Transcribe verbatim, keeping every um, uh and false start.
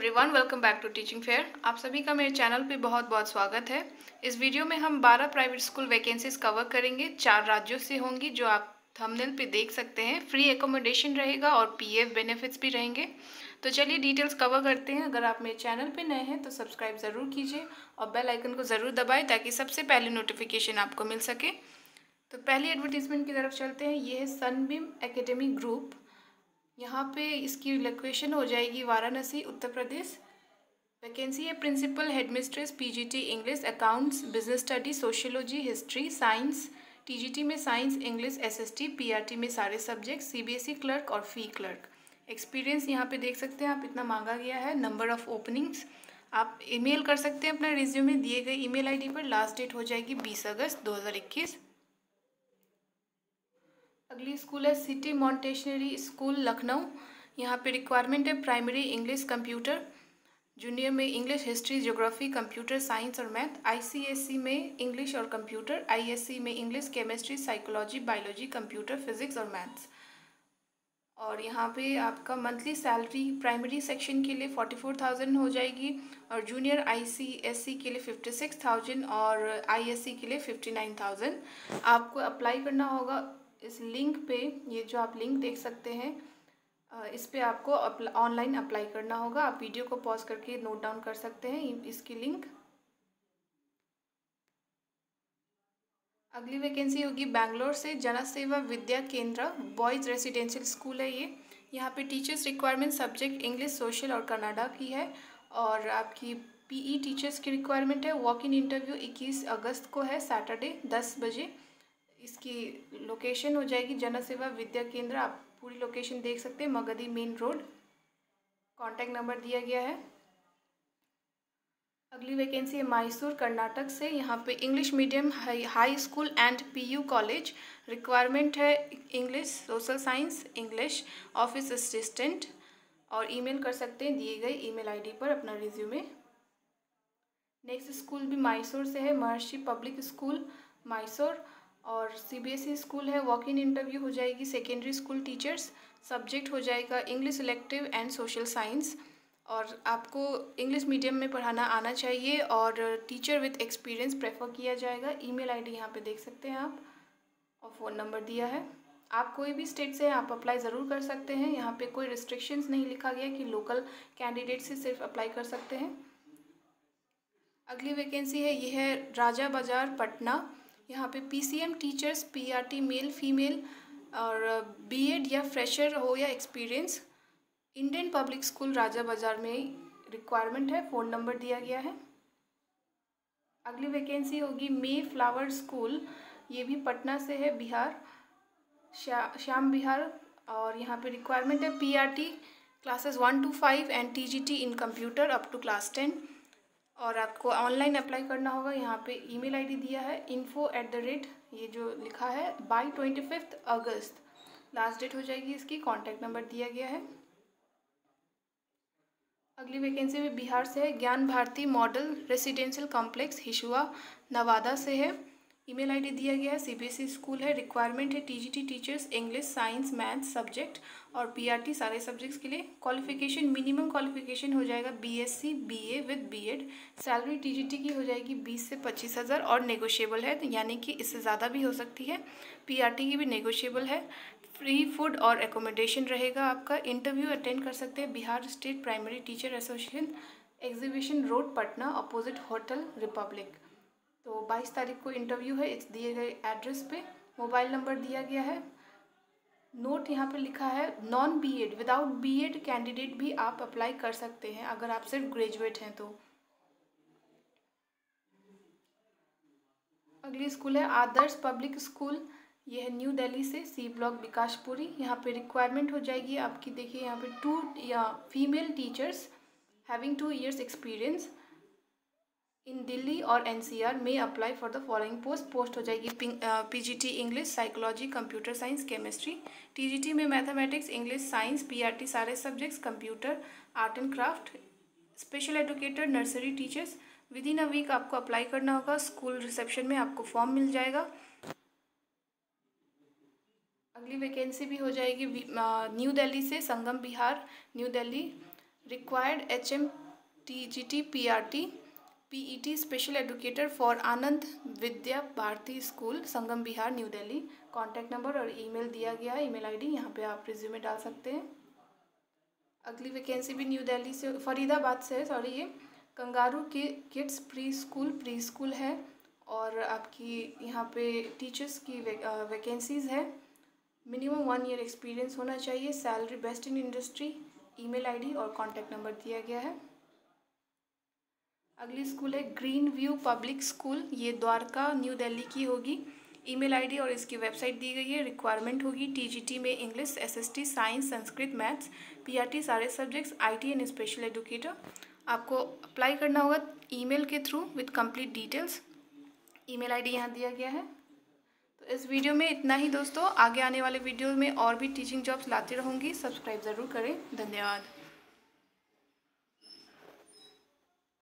Everyone, welcome back to teaching fair. आप सभी का मेरे चैनल पे बहुत बहुत स्वागत है। इस वीडियो में हम बारह प्राइवेट स्कूल वैकेंसीज कवर करेंगे, चार राज्यों से होंगी जो आप थंबनेल पे देख सकते हैं। फ्री एकोमोडेशन रहेगा और पीएफ बेनिफिट्स भी रहेंगे। तो चलिए डिटेल्स कवर करते हैं। अगर आप मेरे चैनल पे नए हैं तो सब्सक्राइब ज़रूर कीजिए और बेल आइकन को ज़रूर दबाएँ ताकि सबसे पहले नोटिफिकेशन आपको मिल सके। तो पहली एडवर्टीज़मेंट की तरफ चलते हैं। ये है सन बीम एकेडमी ग्रुप। यहाँ पे इसकी लोकेशन हो जाएगी वाराणसी, उत्तर प्रदेश। वैकेंसी है principal, headmistress, PGT, English, accounts, business study, sociology, history, science. TGT में साइंस, इंग्लिश, एसएसटी, पीआरटी में सारे सब्जेक्ट, सीबीएसई क्लर्क और फी क्लर्क। एक्सपीरियंस यहाँ पे देख सकते हैं आप, इतना मांगा गया है। नंबर ऑफ ओपनिंग्स आप ईमेल कर सकते हैं अपना रिज्यूमे दिए गए ईमेल आईडी पर। लास्ट डेट हो जाएगी बीस अगस्त दो हज़ार इक्कीस। अगली स्कूल है सिटी मॉन्टेसरी स्कूल, लखनऊ। यहाँ पे रिक्वायरमेंट है प्राइमरी इंग्लिश, कंप्यूटर, जूनियर में English, history, geography, computer science और मैथ। आईसीएसई में इंग्लिश और कंप्यूटर, आईएससी में English, chemistry, psychology, biology, computer, physics और मैथ्स। और यहाँ पे आपका मंथली सैलरी प्राइमरी सेक्शन के लिए फोर्टी फोर थाउजेंड हो जाएगी और जूनियर आईसीएसई के लिए फिफ्टी सिक्स थाउजेंड और आईएससी के लिए फिफ्टी नाइन थाउजेंड। आपको अप्लाई करना होगा इस लिंक पे, ये जो आप लिंक देख सकते हैं इस पे आपको ऑनलाइन अप्लाई करना होगा। आप वीडियो को पॉज करके नोट डाउन कर सकते हैं इसकी लिंक। अगली वैकेंसी होगी बैंगलोर से, जनसेवा विद्या केंद्र बॉयज़ रेसिडेंशियल स्कूल है ये। यहाँ पे teachers requirement subject English, social और कन्नडा की है। और आपकी पीई टीचर्स की रिक्वायरमेंट है। वॉक इन इंटरव्यू इक्कीस अगस्त को है, सैटरडे दस बजे। इसकी लोकेशन हो जाएगी जनसेवा विद्या केंद्र। आप पूरी लोकेशन देख सकते हैं, Magadi main road. Contact number दिया गया है। अगली वैकेंसी है मैसूर, कर्नाटक से। यहाँ पे English medium high school and PU college. Requirement है English, social science, English, office assistant. और ईमेल कर सकते हैं दिए गए ईमेल आईडी पर अपना रिज्यूमे। नेक्स्ट स्कूल भी मैसूर से है, महर्षि पब्लिक स्कूल मैसूर। और सीबीएसई स्कूल है। वॉक इन इंटरव्यू हो जाएगी। सेकेंडरी स्कूल टीचर्स, सब्जेक्ट हो जाएगा English selective and social science. और आपको इंग्लिश मीडियम में पढ़ाना आना चाहिए और टीचर विथ एक्सपीरियंस प्रेफर किया जाएगा। ईमेल आईडी यहाँ पे देख सकते हैं आप और फ़ोन नंबर दिया है। आप कोई भी स्टेट से आप अप्लाई ज़रूर कर सकते हैं। यहाँ पे कोई रिस्ट्रिक्शंस नहीं लिखा गया कि लोकल कैंडिडेट से सिर्फ अप्लाई कर सकते हैं। अगली वैकेंसी है, यह है राजा बाजार, पटना। यहाँ पे PCM teachers, PRT male, female और बीएड या फ्रेशर हो या experience. Indian public school Raja Bazar में रिक्वायरमेंट है। फ़ोन नंबर दिया गया है। अगली वैकेंसी होगी मे फ्लावर स्कूल, ये भी पटना से है, बिहार, श्या, श्याम बिहार। और यहाँ पे रिक्वायरमेंट है PRT classes one to five and TGT in computer up to class ten. और आपको ऑनलाइन अप्लाई करना होगा। यहाँ पे ईमेल आईडी दिया है इन्फो एट द रेट ये जो लिखा है बाई ट्वेंटी फिफ्थ अगस्त लास्ट डेट हो जाएगी इसकी। कॉन्टैक्ट नंबर दिया गया है। अगली वैकेंसी भी बिहार से है, Gyan Bharti model residential complex, Hisua, Nawada से है। ईमेल आईडी दिया गया है। सीबीएसई स्कूल है। रिक्वायरमेंट है TGT teachers, English, science, math subject और पीआरटी सारे सब्जेक्ट्स के लिए। क्वालिफिकेशन, मिनिमम क्वालिफिकेशन हो जाएगा BSc, BA with BEd. Salary TGT की हो जाएगी बीस से पच्चीस हज़ार और नेगोशिएबल है, यानी कि इससे ज़्यादा भी हो सकती है। पीआरटी की भी नेगोशिएबल है। फ्री फूड और एकोमोडेशन रहेगा आपका। इंटरव्यू अटेंड कर सकते हैं Bihar state primary teacher association, exhibition road, Patna, opposite hotel Republic. तो बाईस तारीख को इंटरव्यू है इस दिए गए एड्रेस पे। मोबाइल नंबर दिया गया है। नोट यहाँ पे लिखा है non BEd, without BEd candidate भी आप अप्लाई कर सकते हैं अगर आप सिर्फ ग्रेजुएट हैं तो। अगली स्कूल है आदर्श पब्लिक स्कूल, यह है न्यू दिल्ली से, सी ब्लॉक, विकासपुरी। यहाँ पे रिक्वायरमेंट हो जाएगी आपकी, देखिए यहाँ पे टू या female teachers having two years experience in Delhi और एनसीआर में। Apply for the following post. Post हो जाएगी PGT English, psychology, computer science, chemistry. TGT में मैथमेटिक्स, इंग्लिश, साइंस, पीआरटी सारे subjects, computer, art and craft, special educator, nursery teachers. With in a week आपको apply करना होगा। School reception में आपको form मिल जाएगा। अगली वैकेंसी भी हो जाएगी न्यू दिल्ली से, Sangam Vihar, new Delhi. required H M T G T P R T P E T Special Educator for Anand Vidya Bharti school Sangam Bihar new Delhi. Contact number और ईमेल दिया गया है, ईमेल आईडी यहाँ पे आप रिज्यूमे डाल सकते हैं। अगली वैकेंसी भी न्यू दिल्ली से फरीदाबाद से है सॉरी ये कंगारू के kids pre school pre school है और आपकी यहाँ पे टीचर्स की वे, वैकेंसीज़ है। मिनिमम वन ईयर एक्सपीरियंस होना चाहिए, salary best in industry, email ID और कॉन्टैक्ट नंबर दिया गया है। अगली स्कूल है ग्रीन व्यू पब्लिक स्कूल, ये द्वारका न्यू दिल्ली की होगी। ईमेल आईडी और इसकी वेबसाइट दी गई है। रिक्वायरमेंट होगी टीजीटी में English, SST, science, Sanskrit, maths, PRT सारे subjects, IT and special educator. आपको अप्लाई करना होगा ईमेल के through with complete details. Email ID यहाँ दिया गया है। तो इस वीडियो में इतना ही दोस्तों, आगे आने वाले वीडियो में और भी टीचिंग जॉब्स लाते रहूँगी। सब्सक्राइब ज़रूर करें। धन्यवाद।